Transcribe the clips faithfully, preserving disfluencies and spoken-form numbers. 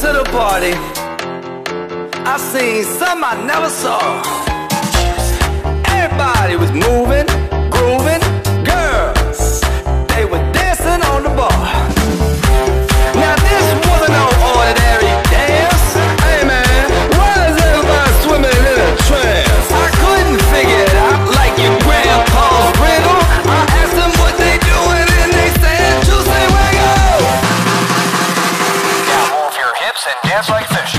to the party. I seen some I never saw. Everybody was moving, grooving. Girls, they were dancing on the bar. Now this wasn't no ordinary dance. Hey man, why is everybody swimming in a trance? I couldn't figure it out, like your grandpa's riddle. I asked them what they doing and they said, juice and wiggle. Now move your hips and dance like fish.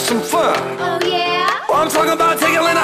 Some fun. Oh yeah. Well, I'm talking about taking a little